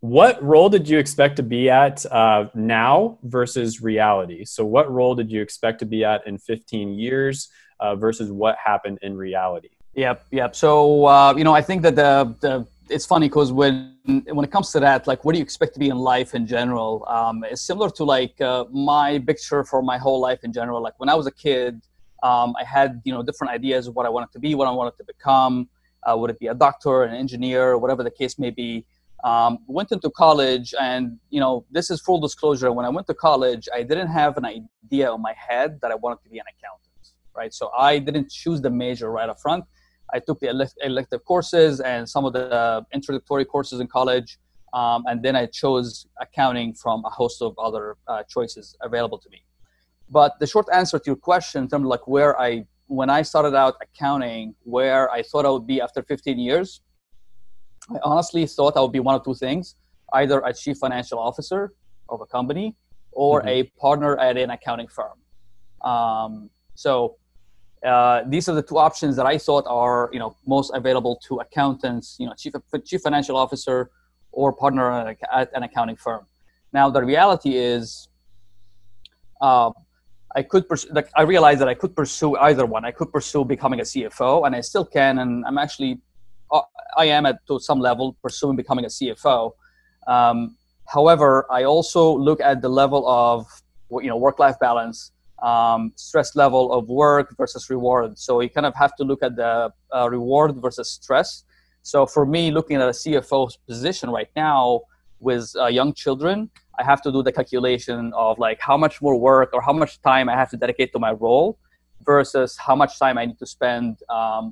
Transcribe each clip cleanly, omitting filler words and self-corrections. What role did you expect to be at now versus reality? So what role did you expect to be at in 15 years versus what happened in reality? Yep. So, you know, I think that it's funny because when it comes to that, like, what do you expect to be in life in general? It's similar to like my picture for my whole life in general. Like when I was a kid, I had, you know, different ideas of what I wanted to be, what I wanted to become. Would it be a doctor, an engineer, whatever the case may be? Went into college and, you know, this is full disclosure. When I went to college, I didn't have an idea in my head that I wanted to be an accountant, right? So I didn't choose the major right up front. I took the elective courses and some of the introductory courses in college. And then I chose accounting from a host of other choices available to me. But the short answer to your question in terms of like when I started out accounting, where I thought I would be after 15 years, I honestly thought I would be one of two things, either a chief financial officer of a company or a partner at an accounting firm. So these are the two options that I thought are, you know, most available to accountants, you know, chief financial officer or partner at an accounting firm. Now, the reality is I realized that I could pursue either one. I could pursue becoming a CFO, and I still can, and I'm actually to some level pursuing becoming a CFO. However, I also look at the level of, you know, work-life balance, stress level of work versus reward. So you kind of have to look at the reward versus stress. So for me, looking at a CFO's position right now with young children, I have to do the calculation of like how much more work or how much time I have to dedicate to my role versus how much time I need to spend,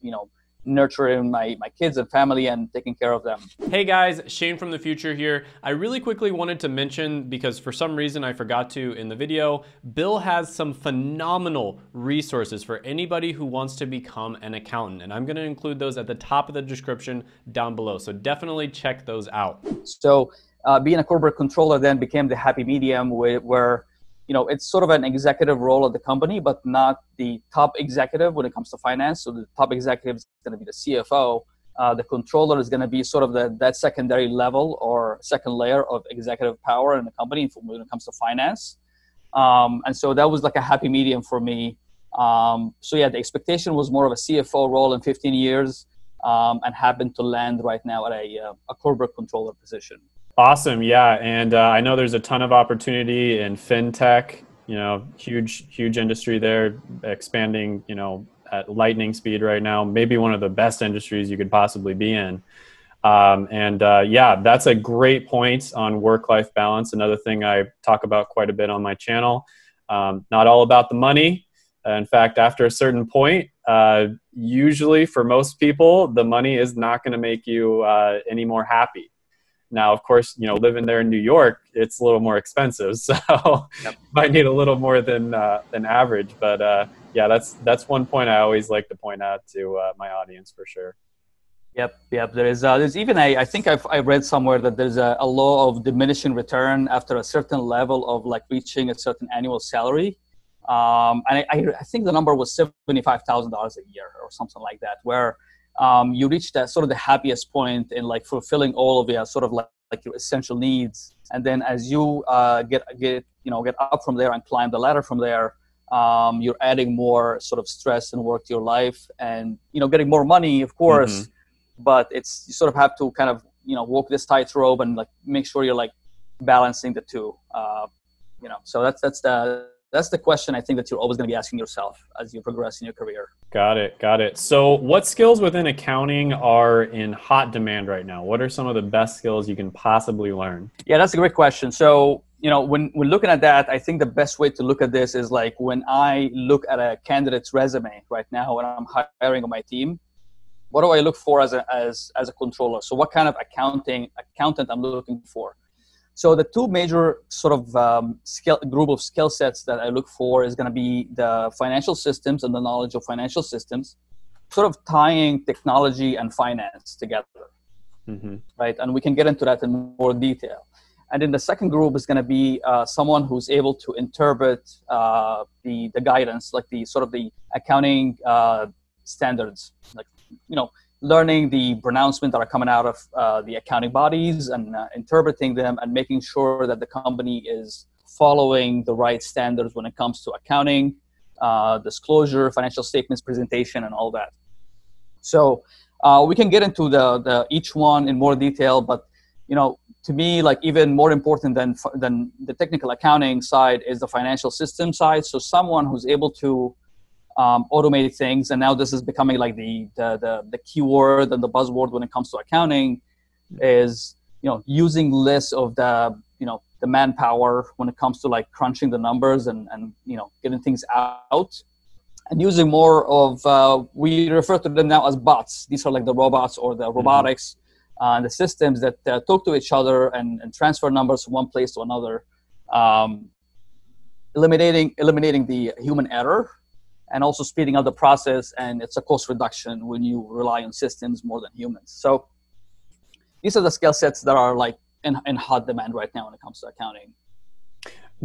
you know, nurturing my kids and family and taking care of them. Hey guys, Shane from the future here. I really quickly wanted to mention, because for some reason I forgot to in the video, Bill has some phenomenal resources for anybody who wants to become an accountant. And I'm going to include those at the top of the description down below. So definitely check those out. So being a corporate controller then became the happy medium where you know, it's sort of an executive role at the company, but not the top executive when it comes to finance. So the top executive is going to be the CFO. The controller is going to be sort of that secondary level or second layer of executive power in the company when it comes to finance. And so that was like a happy medium for me. So yeah, the expectation was more of a CFO role in 15 years and happened to land right now at a corporate controller position. Awesome. Yeah. And I know there's a ton of opportunity in fintech, you know, huge industry there, expanding, you know, at lightning speed right now, maybe one of the best industries you could possibly be in. Yeah, that's a great point on work-life balance. Another thing I talk about quite a bit on my channel, not all about the money. In fact, after a certain point, usually for most people, the money is not going to make you any more happy. Now, of course, you know, living there in New York, it's a little more expensive, so might need a little more than average. But yeah, that's one point I always like to point out to my audience for sure. Yep. There's even I think I read somewhere that there's a law of diminishing return after a certain level of like reaching a certain annual salary, and I think the number was $75,000 a year or something like that, where you reach that sort of the happiest point in like fulfilling all of your sort of like your essential needs. And then as you get up from there and climb the ladder from there, you're adding more sort of stress and work to your life and, you know, getting more money, of course, but it's, you sort of have to kind of, you know, walk this tightrope and like make sure you're like balancing the two, you know, so that's the question I think that you're always going to be asking yourself as you progress in your career. Got it. So what skills within accounting are in hot demand right now? What are some of the best skills you can possibly learn? Yeah, that's a great question. So, you know, when we're looking at that, I think the best way to look at this is like when I look at a candidate's resume right now when I'm hiring on my team, what do I look for as a controller? So what kind of accountant I'm looking for? So the two major sort of group of skill sets that I look for is going to be the financial systems and the knowledge of financial systems, sort of tying technology and finance together, right? And we can get into that in more detail. And then the second group is going to be someone who's able to interpret the guidance, like the sort of the accounting standards, like, you know, learning the pronouncements that are coming out of the accounting bodies and interpreting them and making sure that the company is following the right standards when it comes to accounting, disclosure, financial statements, presentation, and all that. So we can get into the each one in more detail, but you know, to me, like even more important than the technical accounting side is the financial system side. So someone who's able to automate things, and now this is becoming like the keyword and the buzzword when it comes to accounting, is using less of the the manpower when it comes to like crunching the numbers and getting things out, and using more of we refer to them now as bots. These are like the robots or the robotics, the systems that talk to each other and transfer numbers from one place to another, eliminating the human error, and also speeding up the process. And it's a cost reduction when you rely on systems more than humans. So these are the skill sets that are like in hot demand right now when it comes to accounting.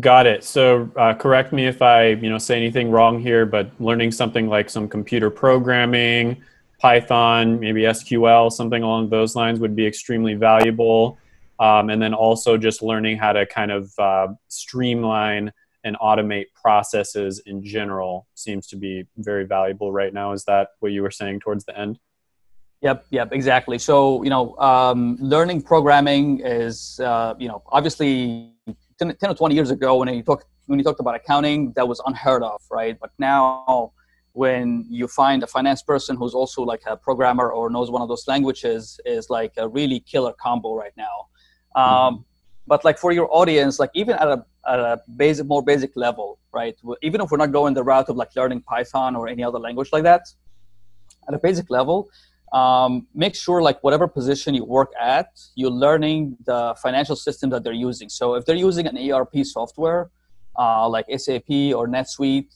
Got it. So correct me if I say anything wrong here, but learning something like some computer programming, Python, maybe SQL, something along those lines would be extremely valuable. And then also just learning how to kind of streamline and automate processes in general seems to be very valuable right now. Is that what you were saying towards the end? Yep, exactly. So, learning programming is, obviously 10 or 20 years ago when you talked about accounting, that was unheard of, right? But now when you find a finance person who's also like a programmer or knows one of those languages, is like a really killer combo right now. But like for your audience, like even at a basic, more basic level, right? Even if we're not going the route of like learning Python or any other language like that, at a basic level, make sure like whatever position you work at, you're learning the financial system that they're using. So if they're using an ERP software, like SAP or NetSuite,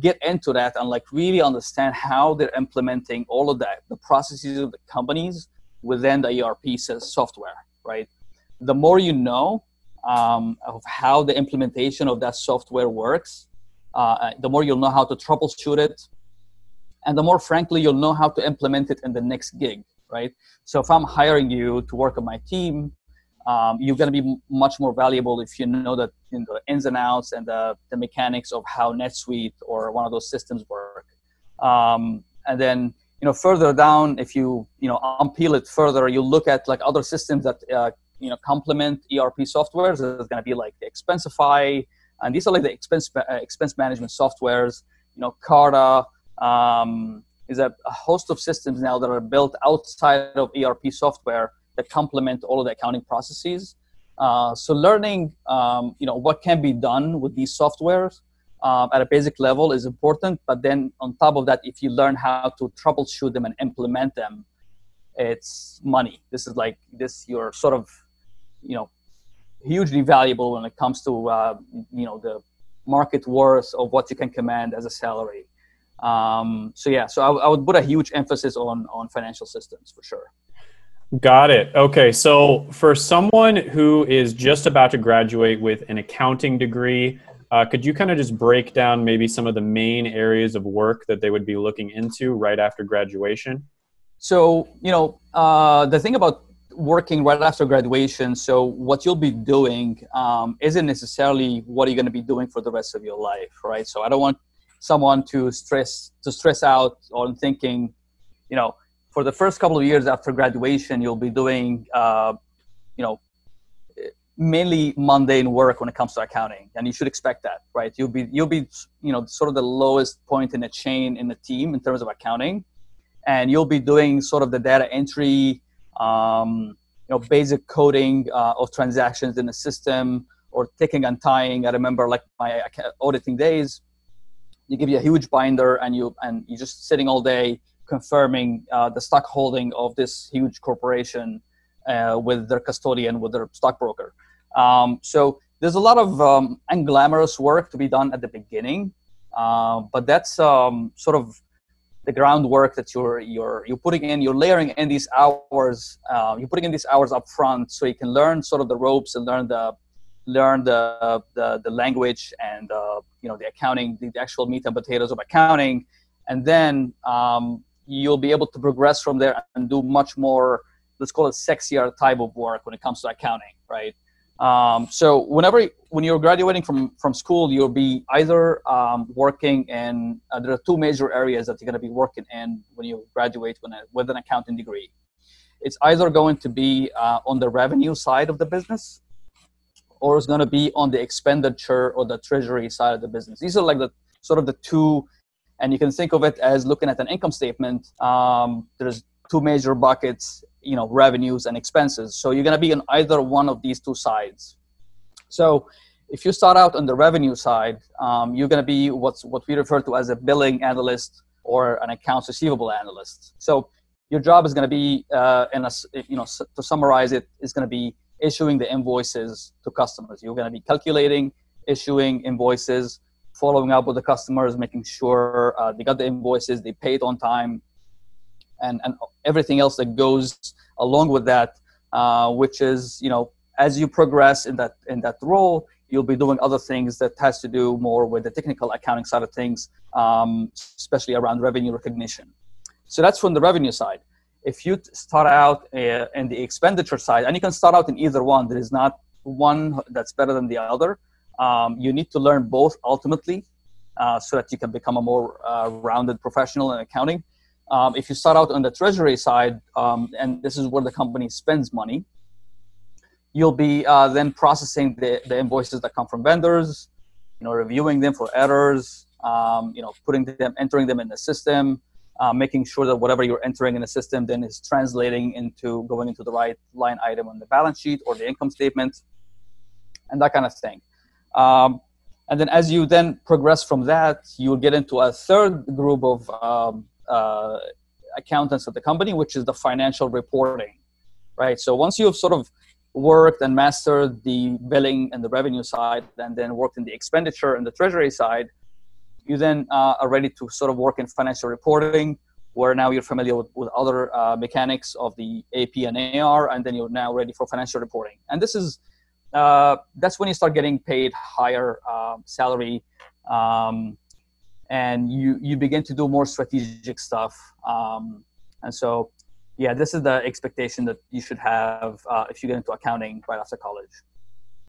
get into that and like really understand how they're implementing all of that, the processes of the companies within the ERP software, right? The more you know of how the implementation of that software works, the more you'll know how to troubleshoot it, and the more frankly you'll know how to implement it in the next gig, right? So if I'm hiring you to work on my team, you're going to be much more valuable if you know that the ins and outs and the mechanics of how NetSuite or one of those systems work. And then further down, if you unpeel it further, you look at like other systems that complement ERP softwares. There's going to be like the Expensify, and these are like the expense management softwares. Carta is a host of systems now that are built outside of ERP software that complement all of the accounting processes. So learning, what can be done with these softwares at a basic level is important. But then on top of that, if you learn how to troubleshoot them and implement them, it's money. You're sort of hugely valuable when it comes to the market worth of what you can command as a salary. So I would put a huge emphasis on financial systems for sure. Got it. Okay, so for someone who is just about to graduate with an accounting degree, could you kind of just break down maybe some of the main areas of work that they would be looking into right after graduation? So, the thing about working right after graduation, so what you'll be doing isn't necessarily what you're going to be doing for the rest of your life, right? So I don't want someone to stress out on thinking, for the first couple of years after graduation, you'll be doing, mainly mundane work when it comes to accounting, and you should expect that, right? You'll be, sort of the lowest point in a chain in the team in terms of accounting, and you'll be doing sort of the data entry, basic coding of transactions in the system, or ticking and tying. I remember like my auditing days, they give you a huge binder, and you're just sitting all day confirming the stock holding of this huge corporation with their custodian, with their stockbroker. So there's a lot of unglamorous work to be done at the beginning, but that's sort of the groundwork that you're putting in. You're layering in these hours. You're putting in these hours up front, so you can learn sort of the ropes and learn the language and the accounting, the actual meat and potatoes of accounting. And then you'll be able to progress from there and do much more, let's call it sexier type of work when it comes to accounting, right? So when you're graduating from school, you'll be either working in, there are two major areas that you're going to be working in when you graduate with an accounting degree. It's either going to be on the revenue side of the business, or it's going to be on the expenditure or the treasury side of the business. These are like the sort of the two, and you can think of it as looking at an income statement. There's two major buckets, you know, revenues and expenses. So you're going to be on either one of these two sides. So if you start out on the revenue side, you're going to be what we refer to as a billing analyst or an accounts receivable analyst. So your job is going to be, to summarize it, is going to be issuing the invoices to customers. You're going to be calculating, issuing invoices, following up with the customers, making sure they got the invoices, they paid on time, and everything else that goes along with that, which is, you know, as you progress in that role, you'll be doing other things that has to do more with the technical accounting side of things, especially around revenue recognition. So that's from the revenue side. If you start out in the expenditure side, and you can start out in either one, there is not one that's better than the other. You need to learn both ultimately so that you can become a more rounded professional in accounting. If you start out on the treasury side, and this is where the company spends money, you'll be then processing the invoices that come from vendors, you know, reviewing them for errors, entering them in the system, making sure that whatever you're entering in the system then is translating into going into the right line item on the balance sheet or the income statement, and that kind of thing. And then as you then progress from that, you'll get into a third group of accountants at the company, which is the financial reporting, right? So once you've sort of worked and mastered the billing and the revenue side, and then worked in the expenditure and the treasury side, you then are ready to sort of work in financial reporting, where now you're familiar with other mechanics of the AP and AR, and then you're now ready for financial reporting. And this is, that's when you start getting paid higher salary, and you begin to do more strategic stuff. And so, yeah, this is the expectation that you should have if you get into accounting right after college.